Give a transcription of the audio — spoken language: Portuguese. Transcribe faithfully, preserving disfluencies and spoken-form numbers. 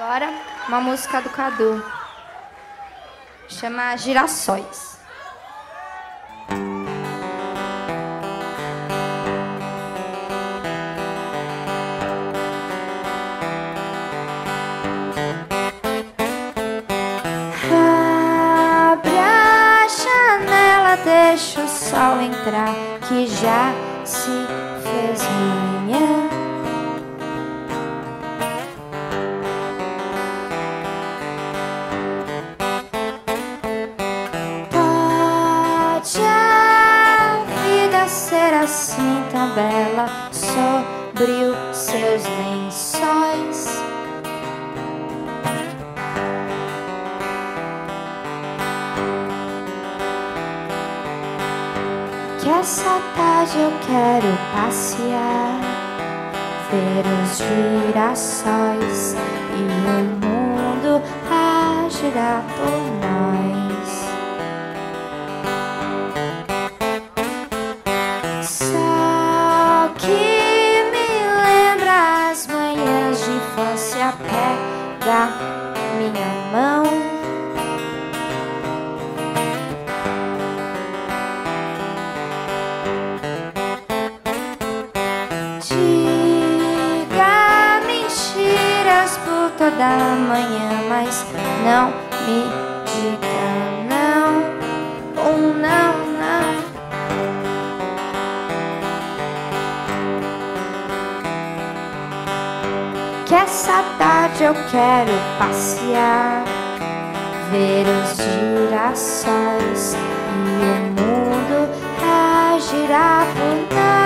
Agora, uma música do Cadu. Chama Girassóis. Abre a janela, deixa o sol entrar, que já se fez manhã. Assim tão bela sobre os seus lençóis. Que essa tarde eu quero passear, ver os girassóis e o mundo a girar por nós. Pega minha mão, diga mentiras por toda a manhã, mas não me diga não, ou não, não. Que essa tarde eu quero passear, ver os girassóis e o mundo a girar por nós.